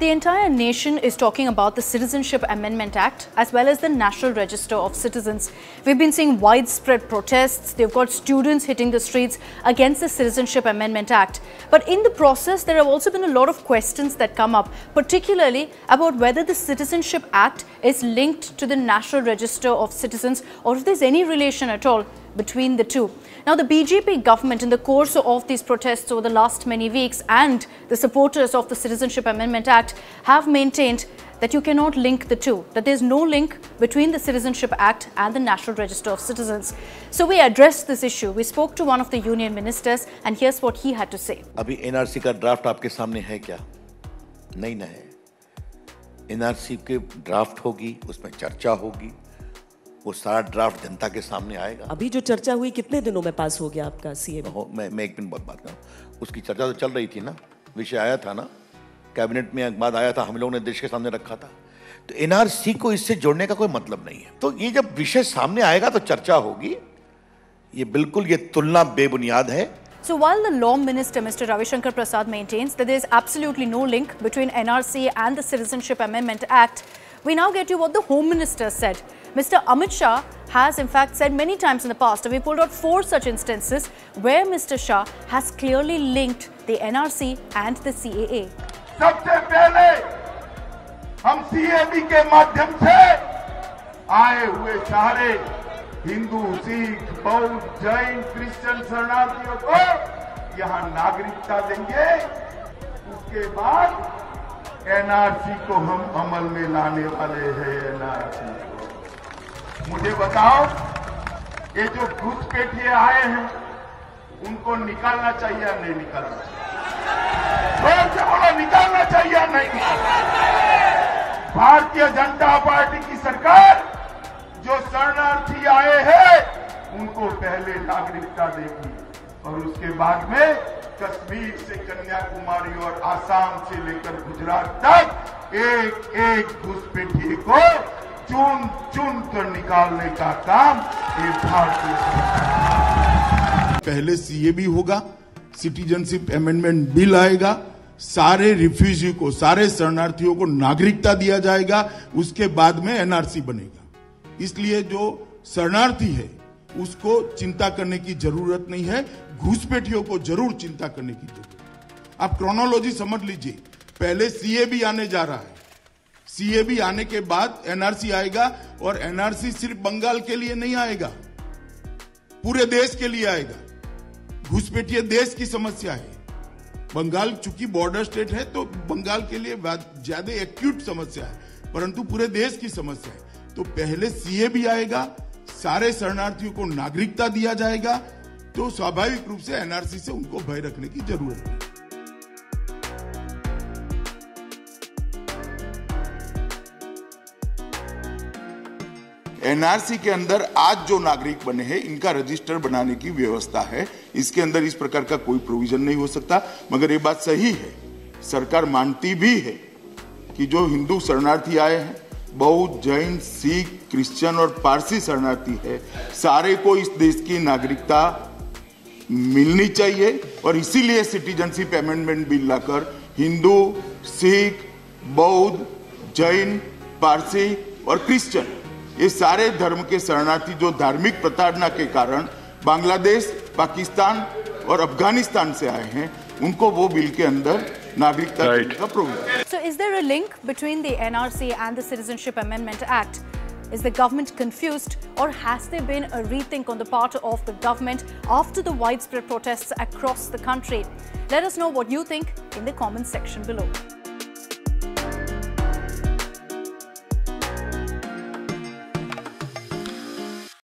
The entire nation is talking about the Citizenship Amendment Act as well as the National Register of Citizens. We've been seeing widespread protests. They've got students hitting the streets against the Citizenship Amendment Act. But in the process, there have also been a lot of questions that come up, particularly about whether the Citizenship Act is linked to the National Register of Citizens or if there's any relation at all between the two. Now, the BJP government, in the course of these protests over the last many weeks, and the supporters of the Citizenship Amendment Act have maintained that you cannot link the two, that there's no link between the Citizenship Act and the National Register of Citizens. So we addressed this issue. We spoke to one of the union ministers and here's what he had to say. Abhi NRC ka draft aapke samne hai kya? Nahi na hai. NRC ke draft hogi, usme charcha hogi. वो सारा draft जनता के सामने आएगा। अभी जो चर्चा हुई कितने दिनों में पास हो गया आपका CAB? मैं एक दिन बात कर रहा हूँ, उसकी चर्चा तो चल रही थी ना, विषय आया था ना, कैबिनेट में एक बात आया था, हम लोगों ने देश के सामने रखा था। तो NRC को इससे जोड़ने का कोई मतलब नहीं है। तो ये जब विषय सामने आएगा तो चर्चा होगी। ये बिल्कुल ये तुलना बेबुनियाद है। So while the Law Minister, Mr. Ravi Shankar Prasad, maintains that there is absolutely no link between NRC and the Citizenship Amendment Act, we now get you what the Home Minister said. Mr. Amit Shah has in fact said many times in the past, and we pulled out 4 such instances where Mr. Shah has clearly linked the NRC and the CAA. सबसे पहले हम CAB के माध्यम से आए हुए सारे हिंदू, सिख, बौद्ध, जैन, क्रिश्चियन शरणार्थियों को यहाँ नागरिकता देंगे। उसके बाद NRC को हम अमल में लाने वाले हैं। NRC मुझे बताओ, ये जो घुसपैठिए आए हैं उनको निकालना चाहिए या नहीं निकालना चाहिए? तो बोला निकालना चाहिए या नहीं निकालना? भारतीय जनता पार्टी की सरकार जो शरणार्थी आए हैं उनको पहले नागरिकता देगी और उसके बाद में कश्मीर से कन्याकुमारी और आसाम से लेकर गुजरात तक एक एक घुसपैठिए को चुन चुन कर निकालने का काम ये भारतीय सरकार। पहले CAB होगा, सिटीजनशिप अमेंडमेंट बिल आएगा, सारे रिफ्यूजी को, सारे शरणार्थियों को नागरिकता दिया जाएगा, उसके बाद में NRC बनेगा। इसलिए जो शरणार्थी है उसको चिंता करने की जरूरत नहीं है, घुसपैठियों को जरूर चिंता करने की जरूरत है। आप क्रोनोलॉजी समझ लीजिए, पहले CAB आने जा रहा है, CAB आने के बाद NRC आएगा और NRC सिर्फ बंगाल के लिए नहीं आएगा, पूरे देश के लिए आएगा। घुसपैठिए देश की समस्या है, बंगाल चूंकि बॉर्डर स्टेट है तो बंगाल के लिए ज्यादा एक्यूट समस्या है, परंतु पूरे देश की समस्या है। तो पहले CAB आएगा, सारे शरणार्थियों को नागरिकता दिया जाएगा, तो स्वाभाविक रूप से NRC से उनको भय रखने की जरूरत है। NRC के अंदर आज जो नागरिक बने हैं इनका रजिस्टर बनाने की व्यवस्था है, इसके अंदर इस प्रकार का कोई प्रोविजन नहीं हो सकता। मगर ये बात सही है, सरकार मानती भी है कि जो हिंदू शरणार्थी आए हैं, बौद्ध, जैन, सिख, क्रिश्चियन और पारसी शरणार्थी है, सारे को इस देश की नागरिकता मिलनी चाहिए और इसीलिए सिटीजनशिप अमेंडमेंट बिल लाकर हिंदू, सिख, बौद्ध, जैन, पारसी और क्रिश्चियन ये सारे धर्म के शरणार्थी जो धार्मिक प्रताड़ना के कारण बांग्लादेश, पाकिस्तान और अफगानिस्तान से आए हैं, उनको वो बिल के अंदर नागरिकता का program. So is there a link between the NRC and the Citizenship Amendment Act? Is the government confused or has there been a rethink on the part of the government after the widespread protests across the country? Let us know what you think in the comments section below.